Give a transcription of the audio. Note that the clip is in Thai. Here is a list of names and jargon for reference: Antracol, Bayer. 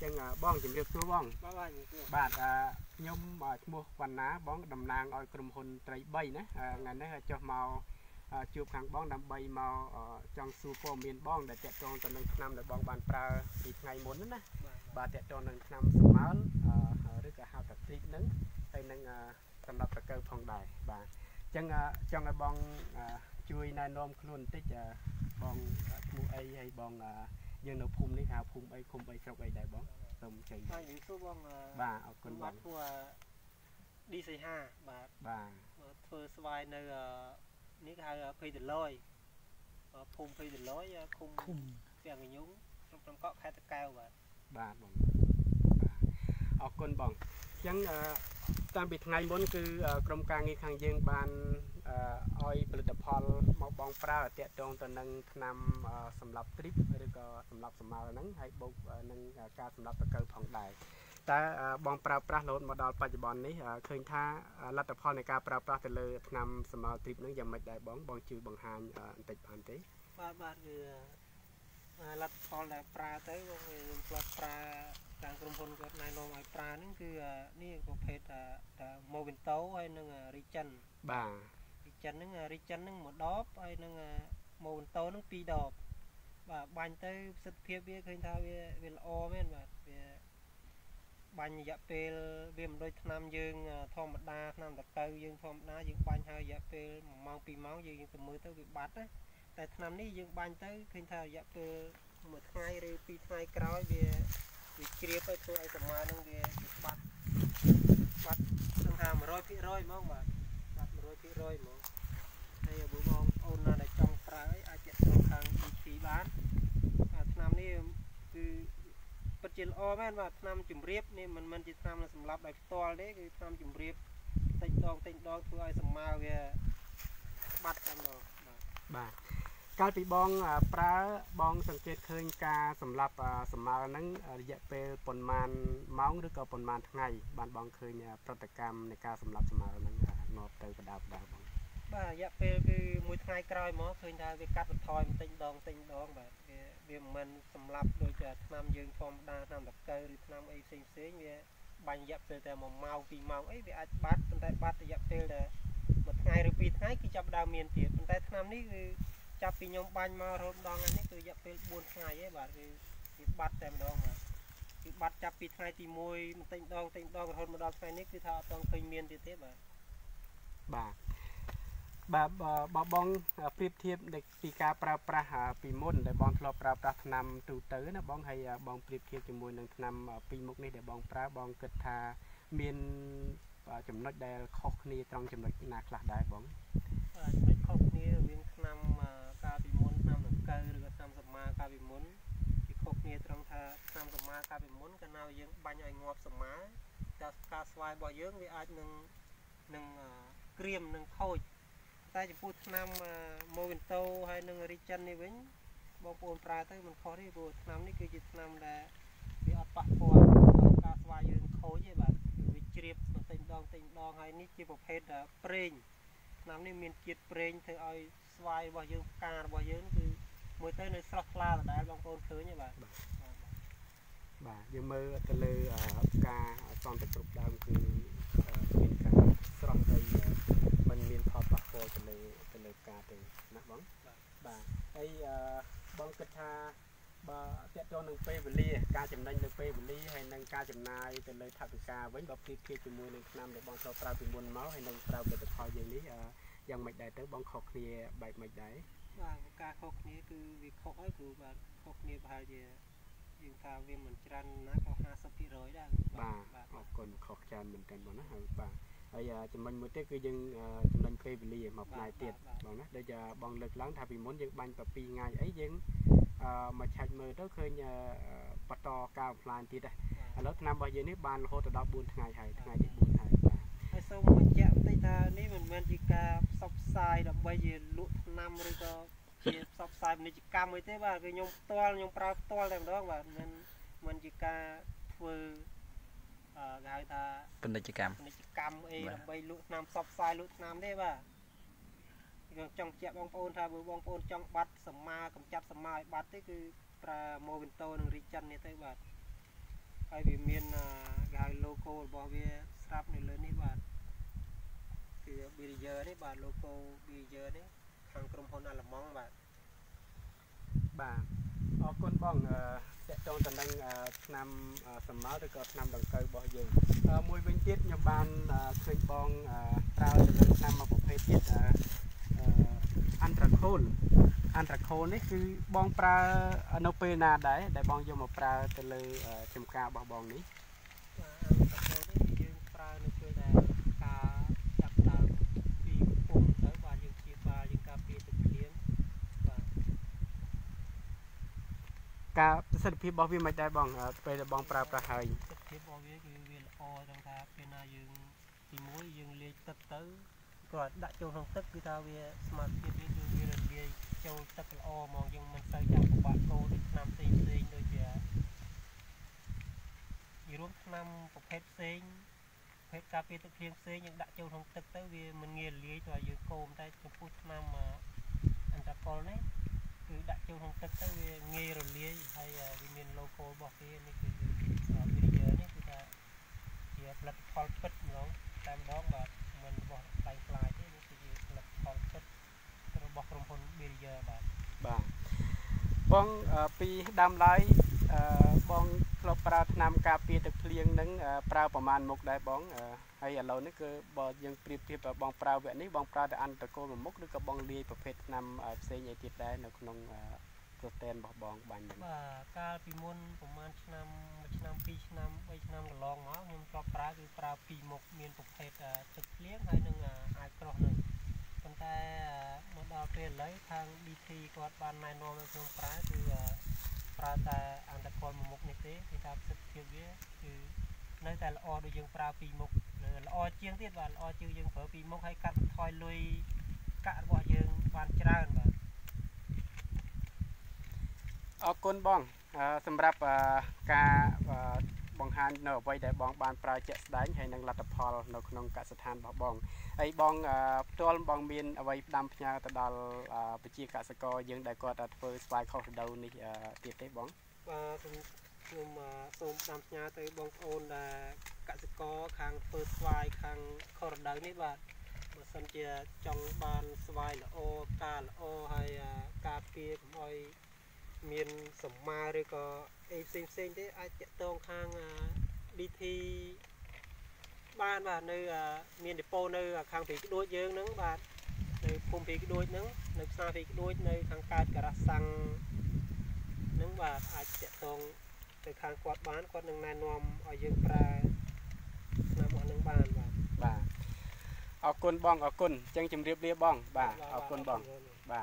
จังบ้องจิ๋มเรียกตัวบ้องบาดยมบาดมัววันน้าบ้องดำนางออยกลุ่มคนไตรใบนะงานนี้จะมาจูบขังบ้องดำใบมาจังซูโฟมีนบ้องแต่เจาะจงจนหนึ่งน้ำแต่บ้องบานปลาอีกไงหมดนั่นนะบาดเจาะจงหนึ่งน้ำสมาร์ทหรือจะหาตัดตีนึงไปหนึ่งสำหรับตะเกียบทองได้บาดจังไอ้บ้องช่วยนายนอมคลุนติดบ้องมูไอไอ้บ้องยังเราภูมินี่หาภูมิไอ้คุมไอ้เจ้าไอ้ได้บ้องสมใจบ้าอยู่ตัวบ้องบ้าเอาคนบ้องตัวดีสี่ห้าบ้าเฟอร์สไวน์ในนี่คือพรีเดลอยภูมิพรีเดลอยคุมเสียงอย่างยุ้งต้องเกาะแค่ตะเกียบบ้าบ้องเอาคนบ้องยังตามบิดไงบนคือกรมการเงินคลังยังบานอ้อยผลิตพอลมาบองปลาเตะตรงตอนนั้นนำสำหรับทริปหรือก็สำหรับสมาร์นั้นให้บุกนั่งการสำหรับตะเกียบผ่องได้แต่บองปลาโหลดมาดอลปัจจุบันนี้เคยท่ารัตพอลในการปลาทะเลนำสมาร์ทริปนั้นยังไม่ได้บองชื่อบองหานติดผ่านที่บ้านคือรัตพอลในปลาเต้ก็คือปลาการกลุ่มคนกับนายนอมไอปลานั่นคือนี่ก็เพจโมบินโต้ให้นั่งริจันบ่าริจันนั่งหมดดอบให้นั่งโมบินโต้นั่งปีดอบบ่าบันเต้สุดเพียบเบี้ยเคยท้าเวลอแม่นบ่าบันยะเปลเบี้ยมโดยนำยืงทอมดานำตะเกียบยืงทอมดายืงบันเฮยะเปลมองปีมองยืงตัวมือเต้เบี้ยบัดนะแต่นำนี่ยืงบันเต้เคยท้ายะเปลหมดไงหรือปีไงกร้อยเบี้ยวิเคราะห์ไปตัวไอ้สมาร์ทนั่งเดียบัตรต้องหาม100%มั้งบัตร100%มั้งในบุบองเอาหน้าได้จองปลาไอ้อาเจ็ดสองทางอีกสี่บ้านนามนี่คือปัจเจลอแม่นว่านามจุ่มเรียบนี่มันจะนามสำหรับไอ้ตัวเล็กคือนามจุ่มเรียบติดดองตัวไอ้สมาร์ทเดียบัตรกันดอกบัตรการปีบองปลาบองสังเกตเคยการสำหรับสมาร์นั้นระยะเป็นปนมันเมาส์หรือก็ปนมันทั้งไงบ้านบองเคยเนี่ยปฏิกรรมในการสำหรับสมาร์นั้นงอเตยกระดาบดาบบ้านระยะเป็นคือมวยไงกลอยหมอเคยได้ไปกัดทอยมันติงดองแบบเบี้ยมันสำหรับโดยจะนำยืนฟอมดานำตะเกียบหรือนำไอ้เสียงเสียงเนี่ยบางระยะเป็นแต่หมอเมาปีเมาไอ้เบี้ยบัดเป็นแต่บัดระยะเป็นเลยหมดไงหรือปีไงคือจับดาวเมียนเตียเป็นแต่นำนี่คือจับปียมบันมารวมดองอันนี้คือจะเป็นบุญไงไอ้บาทคือบัตรแต่ดองมาคือบัตรจับปีไงตีมวยมันติงดองรวมมาดองไงนี่คือถ้าต้องเคยเมียนตีเทปบองเปรียบเทียบเด็กปีกาปลาหาปีมุนแต่บองทลอปลาทำตูเตอร์นะบองให้บองเปรียบเทียบจมูกหนึ่งทำปีมุกนี่แต่บองปลาบองเกิดทาเมียนจำนวนได้คอกนี่ตรงจำนวนนาคลาได้บองคอกนี่เวียนนำกาบิมุนนำหลังเกลือกนำสมากาบิมุนที่คอกนี่ตรงทานำสมากาบิมุนกันเอาเยอะบางอย่างงบสมาแต่กาสวายบ่อยเยอะวิอาจหนึ่งเกรียมหนึ่งโคตรแต่จะพูดนำโมวินโต้ให้หนึ่งริจันนี่เว้นบางคนปลาตั้งมันคอที่บูนำนี่คือจิตนำแต่วิอาจปะปวนกาสวายยืนโคตรใช่ไหมวิจริบมันติงดองให้นี่จีบประเภทเปร่งน้ำนี่มีเกียรเพลงเธอเอาสวายบ่อยเยอะการบ่อยเยอะคือมวยเต้ในสลักลาแต่บางคนเคยเนี่ยบ่ายังมือทะเลกาตอนเป็นกลุ่มดำคือมีการสลักเตยมันมีพอปะโคทะเลกาเตยนะบ้องบ่าไอ้บังกะทาบ่าเจ้าตัวหนึ่งเปเบลี่การจำนายหนึ่งเปเบลี่ให้นางการจำนายแต่เลยถักกาไว้แบบที่เคียจมูกหนึ่งน้ำในบางตัวปลาเป็นบนเมาส์ให้นางปลาเป็นตะคอยอย่างนี้ยังไม่ได้ตั้งบางคอกเนี่ยใบไม่ได้บ่าการคอกนี้คือวิเคราะห์คือบ่าคอกเนี่ยพายจะยิงทางเวียนเหมือนจันนะเขา50%ได้บ่าออกคนคอกจันเหมือนกันบ่นะบ่าไอ้จำนวนมือเต้คือยังจำนวนเปเบลี่หมอบนายเตี้ยบ่นะเดี๋ยวจะบางเลือกล้างทาเป็นม้วนยังบันแบบปีไงไอ้ยังมาใช้มือต้องเคยปะตอการพลานทีได้แล้วนำไปยืนในบ้านโฮตดอกบุญไงไงที่บุญไงไอ้ส้มมันแจ่มตีตานี่มันจีกาซอกไซด์ดอกใบยืนลุกนำหรือก็จีซอกไซด์มันจีกาไม่ได้บ้างคือยงตัวงปลาตัวอะไรแบบนั้นบ้างมันจีกาฟืนกายตาเป็นนิจกรรมเองดอกใบลุกนำซอกไซด์ลุกนำได้บ้างจงเจ็บบองโอนทาบุบองโอนจงบัดสมากำจัดสมาบัดที่คือปลาโมวินโตนริจันเนี่ยตัวบัด ให้วิเมียนกายโลโก้บอเวียทรัพย์ในเรื่องนี้บาทคือบีเยอร์นี่บาทโลโก้บีเยอร์นี่ทางกรมพลอาลมองบาทบาทออกก้นบ้องเจ้าโจรตันดังนำสมมาตรก็นำดังเกย์บอเยอร์มวยวิ่งจิตยมบานเคยบ้องเท้าจะเป็นนำมาประเภทจิตอันตรโคนอันตรโคนนี่คือบองปลาโนเปนาได้ได้บองยมปลาตะเลเต็มกาบองนี้อันตรโคนนี่ยืมปลาโนเปนาตาจับตาปีปุ่มแล้วบายืมชีบายืมกาปีตะเพียงกาประสิทธิภาพบองวิไม่ได้บองไปบองปลาปลาหายประสิทธิภาพบองวิคือเวลออจังค่ะเป็นนายืมตีมุ้ยยืมเลี้ยตัดเต๋อก่อนดักโจรทองตึกคือทาเวสมาธิเวดูเวเลียโจรตึกโอมองยังมันใส่จังปะโกดินำตีเซงโดยเฉยยี่รุ่งนำประเภทเซงเพชรกาเปตะเพียงเซงยังดักโจรทองตึกเตอเวมันเงียเลี้ยตัวยืนโกมได้จะพูดนำมาอันตรกรนี่คือดักโจรทองตึกเตอเวเงียเลี้ยให้วิเมียนโลโก้บอกเองนี่คือวิเดียนี่คือจะเกี่ยวกับพอลเป็ดน้องตามน้องแบบมันบอกไปไกลที่นี่คือหลักของเซ็ตระบบรวมพลเบียร์เยอะแบบบองปีดำไรบองเราปลาทำกาปีตะเพียงนั้นปลาประมาณมุกได้บองให้เรานี่คือบอยังเปรียบเทียบบองปลาแบบนี้บองปลาแต่อันตะโกนมุกหรือกับบองเลียประเภทนำเซย์ใหญ่ติดได้ในขนมตัวเต้นบองบันอย่างกาปีมนประมาณนำปีนำไปนำลองเนาะมันปลาคือปลาปีมกเมียนประเภทตะเพียงให้หนึ่งไอ้กรอบหนึ่งคนแต่เมื่อเราเปลี่ยนเลยทางบีทีกวาดบานนายนอมเป็นคนปลาคือปลาแต่อันตะกอนมกในเต้ที่ทำสกิลเยอะคือในแต่ละออโดยยังปลาปีมกละออเชียงที่ว่าละออเชียงยังเผอปีมกให้กัดถอยเลยกะว่ายังบานจ้ากันแบบออกก้นบ้องสำหรับการบังคับเนื้อไว้แต่บองบานปลายจะได้ให้นางรัตพลนกนงกสถานบองไอ้บองตัวบองมีนเอาไว้ดำพญาตะดาลปจีกสกอยังได้กอดเฟอร์สไลเข้าเดาในตีเตะบองส่วนส่งดำพญาเตะบองโอนกสกอคางเฟอร์สไลคางเข้าเดาในบาทเมื่อสัญจรจงบานสไลละโอกาละโอให้กาเปียมอยมีนสมมาหรือก็ไอ้เซ็งๆที่อาจจะต้องทางดีทีบ้านว่าในมีนเดโปในทางผีกระโดดเยอะนั่งบาทในภูมิผีกระโดดนั่งในซาผีกระโดดในทางการกระสังนั่งบาทอาจจะต้องในทางกวาดบ้านกวาดหนึ่งนายนอมเอาเยอะปลานำหมอหนึ่งบ้านบ่าเอาก้นบ้องเอาก้นจังจำเรียบบ้องบ่าเอาก้นบ้องบ่า